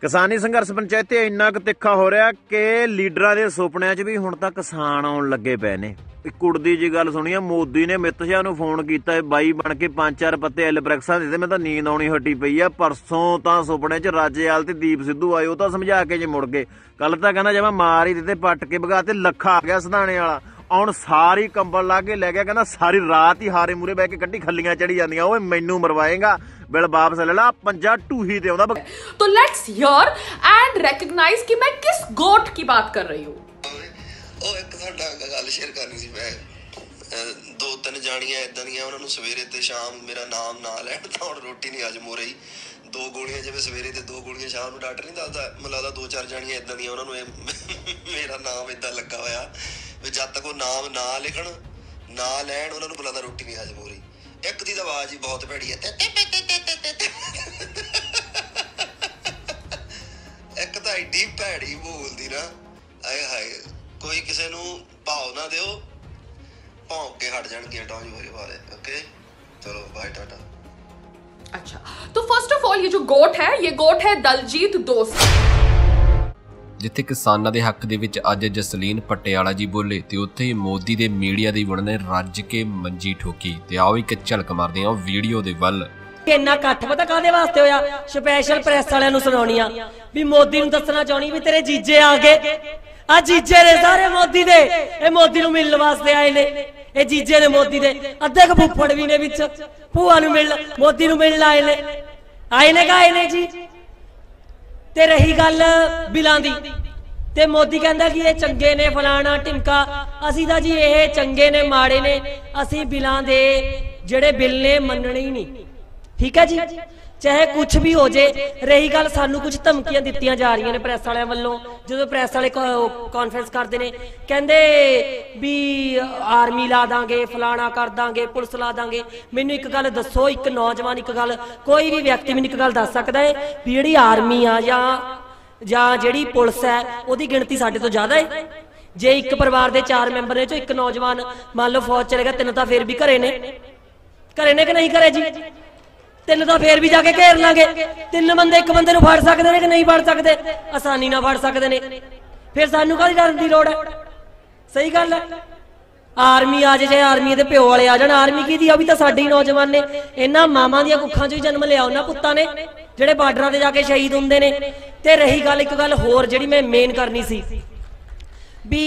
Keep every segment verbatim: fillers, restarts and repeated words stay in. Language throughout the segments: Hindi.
किसानी संघर्ष पंचायत इन्ना क तिखा हो रहा कि लीडर के सुपनिया च भी हुण तां किसान आउण लगे पे ने। एक कुड़दी जी गल सुनी है, मोदी ने अमित शाह नूं फोन किया, बई बन के पांच चार पत्ते एलब्रैक्सा देते, मैं तो नींद आनी हटी पई है। परसों तो सुपने च राजेवाल ते दीप सिद्धू आए, वह तो समझा के जे मुड़ गए। कल तो कहना जब मार ही देते पट के भगाते, लखा आ गया सधाने वाला, आउण सारी कंबल ला के लै गया, कहना सारी रात ही हारे मूरे बह के कट्टी खलियां चढ़ी जांदियां, ओए मैनू मरवाएगा बिल वापस ले ला, पंजा टूही ते आउंदा। तो लेट्स हियर एंड रिकॉग्नाइज कि मैं किस गोट की बात कर रही हूं। ਉਹ ਇੱਕ ਸਾਡਾ ਗੱਲ ਸ਼ੇਅਰ ਕਰਨੀ ਸੀ, ਮੈਂ ਦੋ ਤਿੰਨ ਜਾਣੀਆਂ ਇਦਾਂ ਦੀਆਂ ਉਹਨਾਂ ਨੂੰ ਸਵੇਰੇ ਤੇ ਸ਼ਾਮ ਮੇਰਾ ਨਾਮ ਨਾ ਲੈਣ ਤਾਂ ਹੁਣ ਰੋਟੀ ਨਹੀਂ ਅੱਜ ਮੋਰੇ ਹੀ। ਦੋ ਗੋਲੀਆਂ ਜਿਵੇਂ ਸਵੇਰੇ ਤੇ ਦੋ ਗੋਲੀਆਂ ਸ਼ਾਮ ਨੂੰ ਡਾਕਟਰ ਨਹੀਂ ਦੱਸਦਾ, ਮੈਨੂੰ ਲੱਗਦਾ ਦੋ ਚਾਰ ਜਾਣੀਆਂ ਇਦਾਂ ਦੀਆਂ ਉਹਨਾਂ ਨੂੰ ਮੇਰਾ ਨਾਮ ਇਦਾਂ ਲੱਗਾ ਹੋਇਆ ਵੀ ਜਦ ਤੱਕ ਉਹ ਨਾਮ ਨਾ ਲਿਖਣ ਨਾ ਲੈਣ ਉਹਨਾਂ ਨੂੰ ਬੁਲਾਉਂਦਾ ਰੋਟੀ ਨਹੀਂ ਅੱਜ ਮੋਰੇ। ਇੱਕ ਦੀ ਆਵਾਜ਼ ਹੀ ਬਹੁਤ ਭੈੜੀ ਹੈ, ਇੱਕ ਤਾਂ ਐਡੀ ਭੈੜੀ ਬੋਲਦੀ ਨਾ, ਆਏ ਹਾਏ। कोई किसी को भाव ना दो, भौंक के हट जाएंगे टॉज होने वाले। ओके चलो बाय टाटा। अच्छा तो फर्स्ट ऑफ ऑल ये जो गोट है ये गोट है दलजीत दोसांझ। जिथे किसानों के हक दे विच अज जसलीन पटियाला जी बोले तो उत्थे ही मोदी के मीडिया की वण ने रज के मंजी ठोकी। तो आओ एक झलक मारदे आं वीडियो दे वल। इन्ना कट्ठ पता काहदे वास्ते होया, स्पैशल प्रेस वालियां नूं सुणाउणी आ भी मोदी नूं दसणा चाहणी भी तेरे जीजे आ गए। आ जीजे ने सारे मोदी दे, ए मोदी नूं मिलण वास्ते आए ने, ए जीजे ने मोदी दे, अद्धे फुफड़ भी ने विच, भूआ नूं मिलण मोदी नूं मिलण आए ने, आए ने आए ने जी। ते रही गल बिलां दी, ते मोदी कहंदा कि ये चंगे ने फलाना टिमका, असीं तां जी ये चंगे ने माड़े ने, असीं बिलां दे जिहड़े बिल ने मन्नणे ही नहीं। ठीक है जी, चाहे कुछ भी हो जाए। रही गल सानू कुछ धमकियां दित्तियां जा रही ने प्रेस वाले वालों, जो प्रेस वाले कॉन्फ्रेंस करते हैं कहते भी आर्मी ला देंगे, फलाना कर देंगे, पुलिस ला देंगे। मैनू एक गल दसो, एक नौजवान एक गल कोई भी व्यक्ति मैनू एक गल दस सकता है भी जिहड़ी आर्मी आ या या जिहड़ी पुलिस है उहदी गिणती साडे तो ज़्यादा है। जे एक परिवार के चार मैंबर ने चो एक नौजवान मान लो फौज चलेगा, तीन तो फिर भी घरे ने, घरे ने कि नहीं घरे जी, तीन तो फिर भी जाके घेर लांगे। तीन बंदे एक बंदे नूं फड़ सकदे ने कि नहीं फड़ सकदे, आसानी नाल फड़ सकदे ने, फिर सानू काहदी डर दी लोड़ है। सही गल है, आर्मी आ जाए, आर्मी दे प्यो वाले आ जाण, आर्मी की दी आ भी तां साडे ही नौजवान ने, इन्हां मावां दीआं कुखां चों ही जन्म लिया उन्हां पुत्तां ने जिहड़े बार्डरां ते जाके शहीद हुंदे ने। ते रही गल एक गल होर जिहड़ी मैं मेन करनी सी भी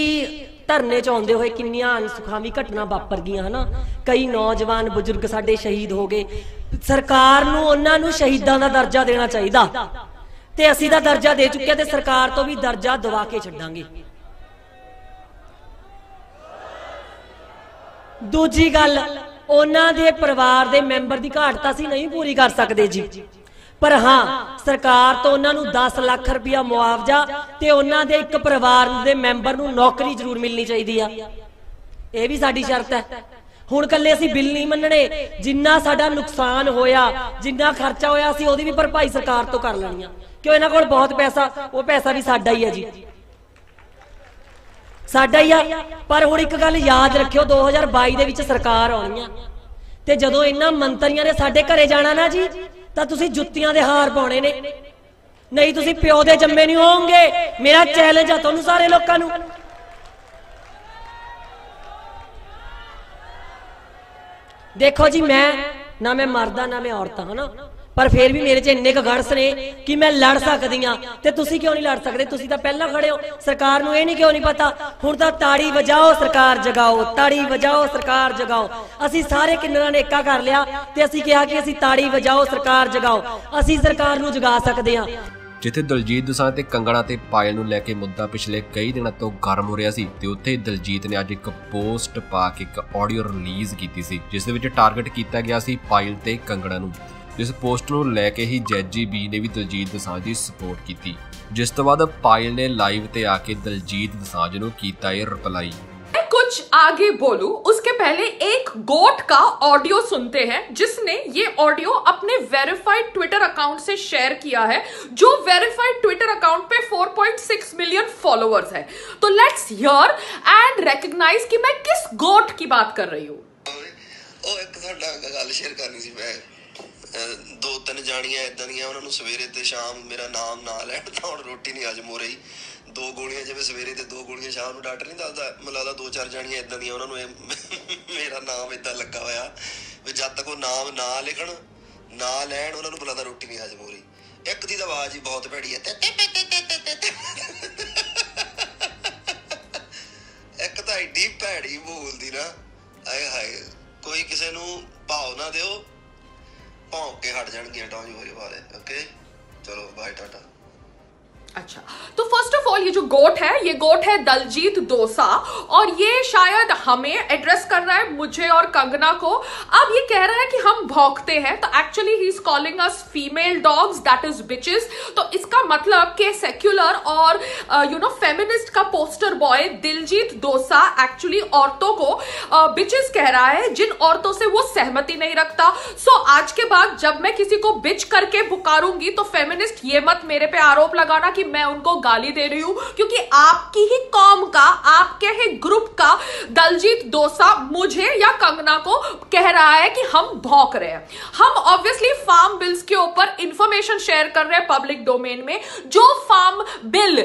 धरने च आउंदे होए किन्नियां अनसुखावी घटना वापर गईआं है ना, कई नौजवान बुजुर्ग साडे शहीद हो गए। सरकार नूं उन्हां नूं शहीदां दा दर्जा देना चाहीदा ते असीं दा दर्जा दे चुके ते सरकार तो भी दर्जा दवा के छड्डांगे। दूजी गल, उन्हां दे परिवार दे मैंबर दी घाट तां असीं नहीं पूरी कर सकदे जी, पर हां सरकार तो उन्हां नूं दस लाख रुपया मुआवजा ते उन्हां दे इक परिवार दे मैंबर नूं नौकरी जरूर मिलनी चाहीदी आ। इह भी साडी शर्त है। ਹੁਣ ਕੱਲੇ ਅਸੀਂ ਬਿੱਲ ਨਹੀਂ ਮੰਨਣੇ, ਜਿੰਨਾ ਸਾਡਾ ਨੁਕਸਾਨ ਹੋਇਆ ਜਿੰਨਾ ਖਰਚਾ ਹੋਇਆ ਅਸੀਂ ਉਹਦੀ ਵੀ ਭਰਪਾਈ ਸਰਕਾਰ ਤੋਂ ਕਰ ਲੈਣੀ ਆ, ਕਿਉਂ ਇਹਨਾਂ ਕੋਲ ਬਹੁਤ ਪੈਸਾ, ਉਹ ਪੈਸਾ ਵੀ ਸਾਡਾ ਹੀ ਆ ਜੀ, ਸਾਡਾ ਹੀ ਆ। ਪਰ ਹੁਣ ਇੱਕ ਗੱਲ ਯਾਦ ਰੱਖਿਓ, ਦੋ ਹਜ਼ਾਰ ਬਾਈ ਦੇ ਵਿੱਚ ਸਰਕਾਰ ਆਉਣੀ ਆ ਤੇ ਜਦੋਂ ਇਹਨਾਂ ਮੰਤਰੀਆਂ ਨੇ ਸਾਡੇ ਘਰੇ ਜਾਣਾ ਨਾ ਜੀ ਤਾਂ ਤੁਸੀਂ ਜੁੱਤੀਆਂ ਦੇ ਹਾਰ ਪਾਉਣੇ ਨੇ, ਨਹੀਂ ਤੁਸੀਂ ਪਿਓ ਦੇ ਜੰਮੇ ਨਹੀਂ ਹੋਵੋਗੇ। ਮੇਰਾ ਚੈਲੰਜ ਆ ਤੁਹਾਨੂੰ ਸਾਰੇ ਲੋਕਾਂ ਨੂੰ, देखो जी मैं ना मैं मरदा ना मैं औरत है ना, पर फिर भी मेरे च इन्ने गड़स ने कि मैं लड़ सकती हाँ, तो तुसी क्यों नहीं लड़ सकते? तुसी तां पहला खड़े हो, सरकार नूं इह नहीं क्यों नहीं पता। हुण तां ताड़ी वजाओ सरकार जगाओ, ताड़ी वजाओ सरकार जगाओ, असीं सारे किन्नरां ने इक्का कर लिया ते असीं कहा कि असीं ताड़ी वजाओ सरकार जगाओ, असीं सरकार नूं जगा सकदे हां। जिथे दलजीत दोसांझ ते कंगना ते पायल नूं लैके मुद्दा पिछले कई दिनों तो गर्म हो रहा सी, ते उत्थे दलजीत ने अज एक पोस्ट पा के एक ऑडियो रिलीज़ की सी जिस दे विच टारगेट किया गया सी पायल ते कंगना नूं। इस पोस्ट नूं लैके ही जैजी बी ने भी दलजीत दोसांझ की सपोर्ट की, जिस तो बाद पायल ने लाइव ते आके दलजीत दोसांझ नूं कीता इह रिप्लाई। कुछ आगे बोलू उसके पहले एक गोट का ऑडियो सुनते हैं, जिसने ये ऑडियो अपने वेरीफाइड ट्विटर अकाउंट से शेयर किया है, जो वेरीफाइड ट्विटर अकाउंट पे चार पॉइंट छह मिलियन फॉलोअर्स है। तो लेट्स हियर एंड रिकॉग्नाइज कि मैं किस गोट की बात कर रही हूं। ओ एक गल शेयर करनी सी, मैं दो तीन जानियां इदा दियां उन्हां नूं सवेरे ते शाम मेरा नाम ना लैण तां हुण रोटी नहीं अज मोरे ही दो गोलियां जिवें सवेरे ते दो गोलियां शाम नूं डॉक्टर नहीं दसदा मैं लगदा दो चार जानियां इदा दियां उन्हां नूं मेरा नाम इदा लगा होया वी जद तक वो नाम ना लिखण ना लैण उन्हां नूं बुलादा रोटी नहीं अज मोरे। एक दी आवाज़ ही बहुत भैड़ी है एक तो एड्डी भैड़ी बोलदी ना आए हाय कोई किसी नूं भाव ना दिओ भौंक के हट जाणगे टॉंज होए वाले। ओके चलो बाय टाटा। अच्छा तो फर्स्ट ऑफ ऑल ये जो गोट है ये गोट है दलजीत दोसा और ये शायद हमें एड्रेस कर रहा है मुझे और कंगना को। अब ये कह रहा है कि हम भौंकते हैं तो actually he is calling us female dogs that is bitches. तो इसका मतलब कि सेक्युलर और यू नो फेमिनिस्ट का poster boy Diljit dosa actually औरतों को बिचेस कह रहा है जिन औरतों से वो सहमति नहीं रखता। सो आज के बाद जब मैं किसी को बिच करके पुकारूंगी तो फेमिनिस्ट ये मत मेरे पे आरोप लगाना कि मैं उनको गाली दे रही हूं क्योंकि आपकी ही कॉम का आपके ही ग्रुप का दलजीत दोसा मुझे या कंगना को कह रहा है कि हम भौंक रहे हैं। हम ऑब्वियसली फार्म बिल्स के ऊपर इंफॉर्मेशन शेयर कर रहे हैं पब्लिक डोमेन में। जो फार्म बिल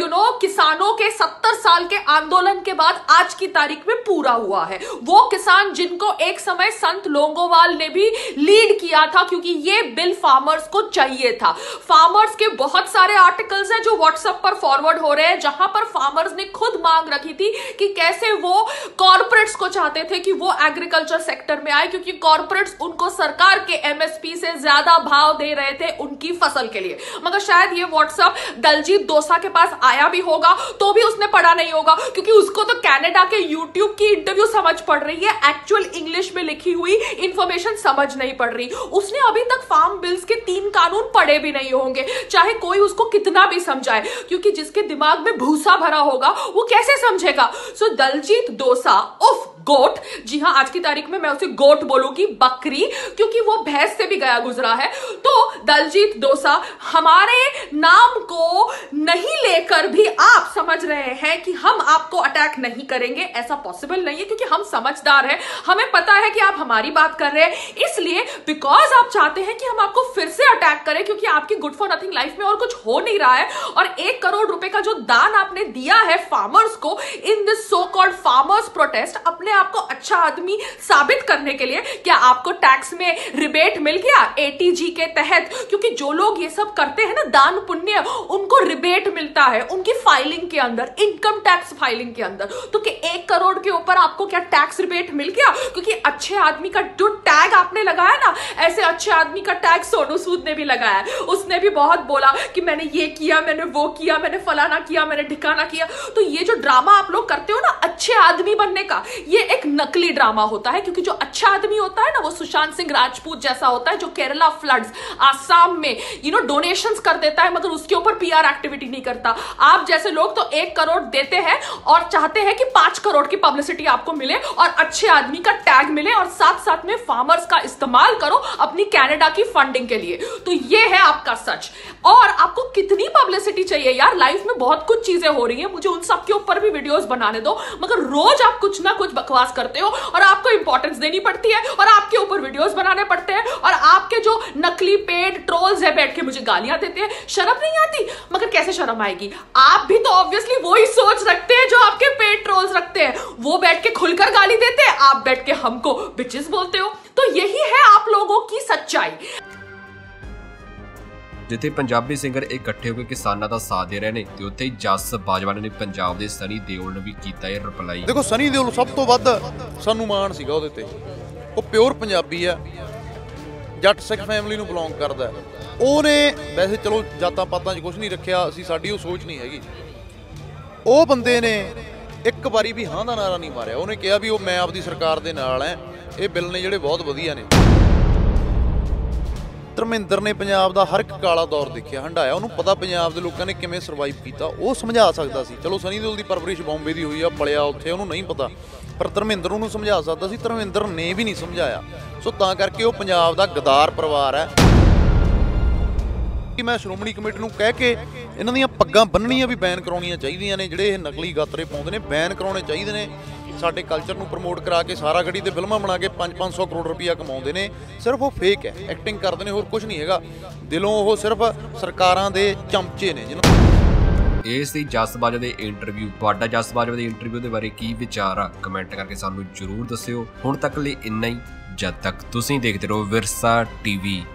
यू नो किसानों के सत्तर साल के आंदोलन के बाद आज की तारीख में पूरा हुआ है, वो किसान जिनको एक समय संत लोंगोवाल ने भी लीड किया था क्योंकि ये बिल फार्मर्स को चाहिए था। फार्मर्स के बहुत सारे आर्टिकल है जो व्हाट्सएप पर फॉरवर्ड हो रहे हैं जहां पर फार्मर्स ने खुद मांग रखी थी कि कैसे वो कॉर्पोरेट्स को चाहते थे कि वो एग्रीकल्चर सेक्टर में आए क्योंकि कॉर्पोरेट्स उनको सरकार के एमएसपी से ज्यादा भाव दे रहे थे उनकी फसल के लिए। मगर शायद ये व्हाट्सएप दलजीत दोसा के पास आया भी होगा तो भी उसने पढ़ा नहीं होगा क्योंकि उसको तो कैनेडा के यूट्यूब की इंटरव्यू समझ पड़ रही है, एक्चुअल इंग्लिश में लिखी हुई इंफॉर्मेशन समझ नहीं पड़ रही। उसने अभी तक फार्म बिल्स के तीन कानून पढ़े भी नहीं होंगे चाहे कोई उसको कितना समझाए क्योंकि जिसके दिमाग में भूसा भरा होगा वो कैसे समझेगा। सो so, दलजीत दोसा उफ गोट, जी हाँ आज की तारीख में मैं उसे गोट बोलूंगी, बकरी, क्योंकि वो भैंस से भी गया गुजरा है। तो दलजीत दोसा हमारे नाम को नहीं लेकर भी आप समझ रहे हैं कि हम आपको अटैक नहीं करेंगे, ऐसा पॉसिबल नहीं है क्योंकि हम समझदार हैं, हमें पता है कि आप हमारी बात कर रहे हैं इसलिए बिकॉज आप चाहते हैं कि हम आपको फिर से अटैक करें क्योंकि आपकी गुड फॉर नथिंग लाइफ में और कुछ हो नहीं रहा है और एक करोड़ रुपए का जो दान आपने दिया है फार्मर्स को in this so called farmers protest अपने आपको अच्छा आदमी साबित करने के लिए क्या आपको टैक्स में रिबेट मिल गया एटीजी के तहत? क्योंकि जो लोग ये सब करते हैं ना दान पुण्य उनको रिबेट मिलता है उनकी फाइलिंग के अंदर, इनकम टैक्स फाइलिंग के अंदर। तो कि एक करोड़ के ऊपर आपको क्या टैक्स रिबेट मिल गया? क्योंकि अच्छे आदमी का जो टैग आपने लगाया ना ऐसे अच्छे आदमी का टैग सोनू सूद ने भी लगाया, उसने भी बहुत बोला कि मैंने ये किया मैंने वो किया मैंने फलाना किया मैंने ढिकाना किया। तो ये जो ड्रामा आप लोग करते हो ना अच्छे आदमी बनने का ये एक नकली ड्रामा होता है क्योंकि जो अच्छा आदमी होता है ना वो सुशांत सिंह राजपूत जैसा होता है जो केरला फ्लड्स आसाम में यू नो डोनेशंस कर देता है मगर उसके ऊपर पीआर एक्टिविटी नहीं करता। आप जैसे लोग तो एक करोड़ देते हैं और चाहते हैं कि पांच करोड़ की पब्लिसिटी आपको मिले और अच्छे आदमी का टैग मिले और साथ साथ में फार्मर्स का इस्तेमाल करो अपनी कैनेडा की फंडिंग के लिए। तो ये है आपका सच। और आपको कितनी पब्लिसिटी चाहिए यार, लाइफ में बहुत कुछ चीजें हो रही है, मुझे उन सबके ऊपर भी वीडियोज बनाने दो मगर रोज आप कुछ ना कुछ बकवास करते हो और आपको इंपॉर्टेंस देनी पड़ती है और आपके ऊपर वीडियोस बनाने पड़ते हैं और आपके जो नकली पेड ट्रोल्स है बैठ के मुझे गालियां देते हैं। शर्म नहीं आती? मगर कैसे शर्म आएगी, आप भी तो ऑब्वियसली वही सोच रखते हैं जो आपके पेड ट्रोल्स रखते हैं, वो बैठ के खुलकर गाली देते हैं, आप बैठ के हमको बिचेस बोलते हो। तो यही है आप लोगों की सच्चाई। ਜਿੱਥੇ ਪੰਜਾਬੀ ਸਿੰਗਰ ਇਕੱਠੇ ਹੋ ਕੇ ਕਿਸਾਨਾਂ ਦਾ ਸਾਥ ਦੇ ਰਹੇ ਨੇ ਤੇ ਉੱਥੇ ਹੀ ਜਸ ਬਾਜਵਾ ਨੇ ਪੰਜਾਬ ਦੇ ਸਨੀ ਦਿਓਲ ਨੂੰ ਵੀ ਕੀਤਾ ਇਹ ਰਿਪਲਾਈ। ਦੇਖੋ ਸਨੀ ਦਿਓਲ ਸਭ ਤੋਂ ਵੱਧ ਸਾਨੂੰ ਮਾਣ ਸੀਗਾ ਉਹਦੇ ਤੇ, ਉਹ ਪਿਓਰ ਪੰਜਾਬੀ ਆ, ਜੱਟ ਸਿੱਖ ਫੈਮਿਲੀ ਨੂੰ ਬਿਲੋਂਗ ਕਰਦਾ। ਉਹਨੇ ਵੈਸੇ ਚਲੋ ਜਾਤਾਂ ਪਾਤਾਂ 'ਚ ਕੁਝ ਨਹੀਂ ਰੱਖਿਆ, ਅਸੀਂ ਸਾਡੀ ਉਹ ਸੋਚ ਨਹੀਂ ਹੈਗੀ। ਉਹ ਬੰਦੇ ਨੇ ਇੱਕ ਵਾਰੀ ਵੀ ਹਾਂ ਦਾ ਨਾਰਾ ਨਹੀਂ ਮਾਰਿਆ, ਉਹਨੇ ਕਿਹਾ ਵੀ ਉਹ ਮੈਂ ਆਪਦੀ ਸਰਕਾਰ ਦੇ ਨਾਲ ਐ, ਇਹ ਬਿੱਲ ਨੇ ਜਿਹੜੇ ਬਹੁਤ ਵਧੀਆ ਨੇ। ਧਰਮਿੰਦਰ ने पंजाब का हर एक काला दौर देखा हंडाया, उन्होंने पता पंजाब के लोगों ने किमें सर्वाइव किया, वो समझा सकता सी। चलो सनी देओल की परवरिश बॉम्बे की हुई आ, पलिया उत्थे, उन्होंने नहीं पता, पर धर्मिंदर उन्होंने समझा सकता सी, धर्मिंदर ने भी नहीं समझाया। सो तां करके वो पंजाब का गद्दार परिवार है कि मैं श्रोमणी कमेटी को कह के इन्हां दीयां पग्गां बन्नणियां भी बैन कराउणियां चाहीदियां ने, जिहड़े नकली गातरे पाउंदे ने बैन कराउणे चाहीदे ने। साडे कल्चर नूं प्रमोट करा के सारा गड़ी दे फिल्मां बना के पाँच पाँच सौ करोड़ रुपया कमाउंदे ने। सिर्फ वो फेक है, एक्टिंग करदे ने, होर कुछ नहीं हैगा। दिलों वो सिर्फ सरकारां दे चमचे ने। ये सी जस बाजवा दे इंटरव्यू। तुहाडा जस बाजवा दे इंटरव्यू दे बारे की विचार आ, कमेंट करके सानूं जरूर दस्सिओ। हुण तक लई इन्ना ही। जद तक तुसीं देखदे रहो विरसा टीवी।